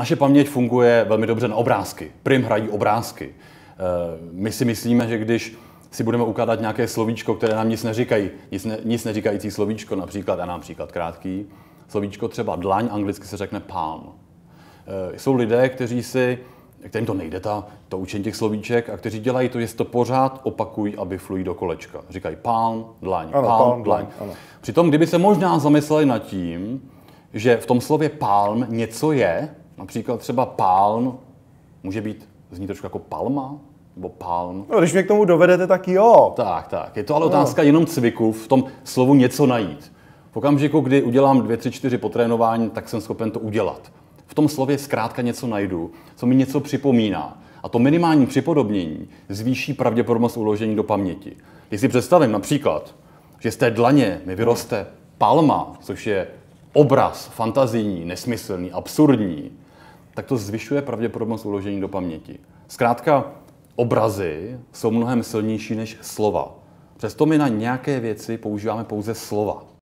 Naše paměť funguje velmi dobře na obrázky. Prim hrají obrázky. My si myslíme, že když si budeme ukládat nějaké slovíčko, které nám nic neříkají, nic neříkající slovíčko, například, a nám příklad krátký, slovíčko třeba dlaň, anglicky se řekne palm. Jsou lidé, kterým to nejde, to učení těch slovíček, a kteří dělají to, jestli to pořád opakují, aby flují do kolečka. Říkají palm, dlaň, ano, palm, dlaň. Ano. Přitom, kdyby se možná zamysleli nad tím, že v tom slově palm něco je, například třeba palm, může být, zní trošku jako palma, nebo palm. No, když mě k tomu dovedete, tak jo. Tak. Je to ale otázka jenom cviku v tom slovu něco najít. V okamžiku, kdy udělám 2, 3, 4 potrénování, tak jsem schopen to udělat. V tom slově zkrátka něco najdu, co mi něco připomíná. A to minimální připodobnění zvýší pravděpodobnost uložení do paměti. Když si představím například, že z té dlaně mi vyroste palma, což je obraz fantazijní, nesmyslný, absurdní, tak to zvyšuje pravděpodobnost uložení do paměti. Zkrátka, obrazy jsou mnohem silnější než slova. Přesto my na nějaké věci používáme pouze slova.